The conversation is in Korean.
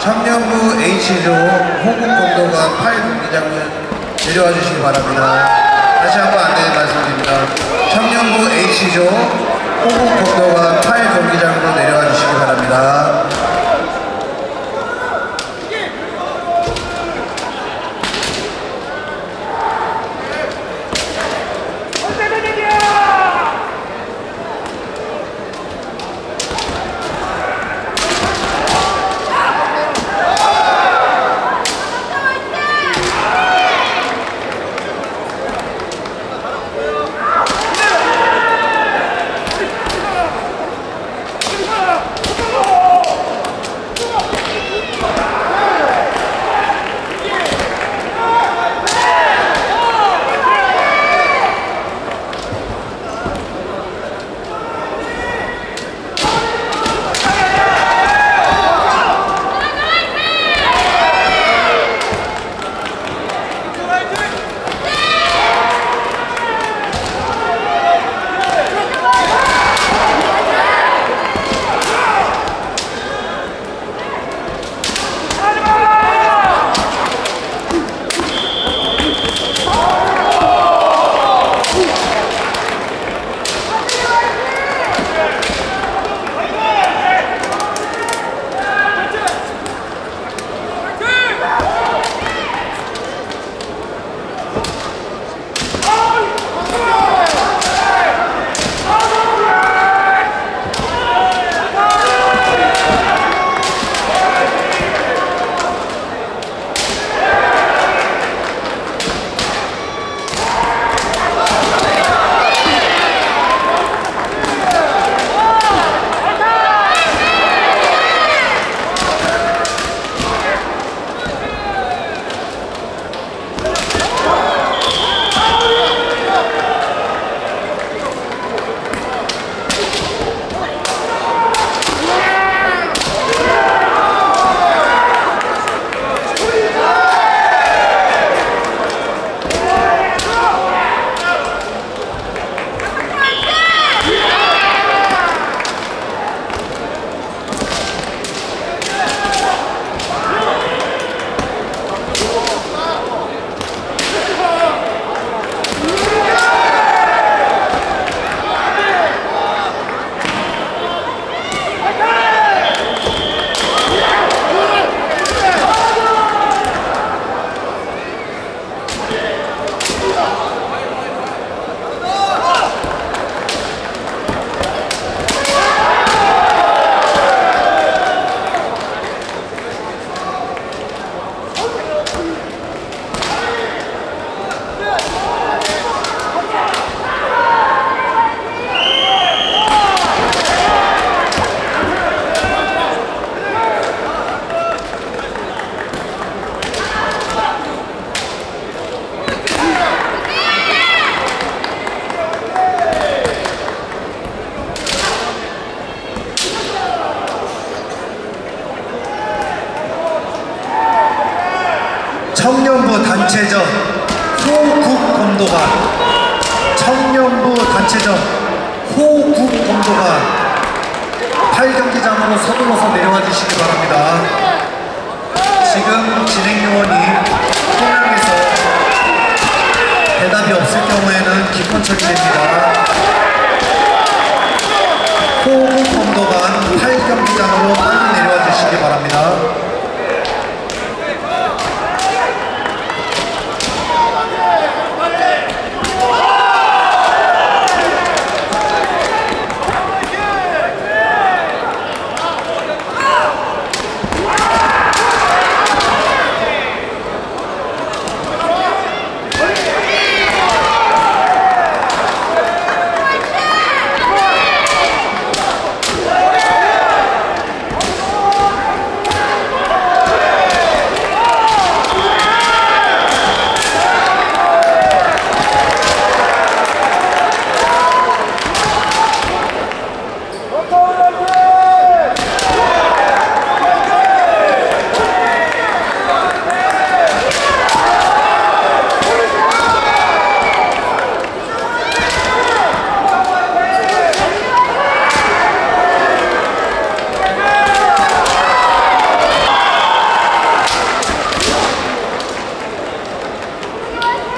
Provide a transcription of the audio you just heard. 청년부 H조 호국공동관 8경기장을 데려와 주시기 바랍니다. 다시 한번 안내 말씀드립니다. 청년부 H조 호국공동관 8경기장으로 내려와 주시기 바랍니다. 청년부 단체전 호국공동관, 청년부 단체전 호국공동관 8경기장으로 서둘러서 내려와 주시기 바랍니다. 지금 진행요원이 통역에서 대답이 없을 경우에는 기권 처리됩니다.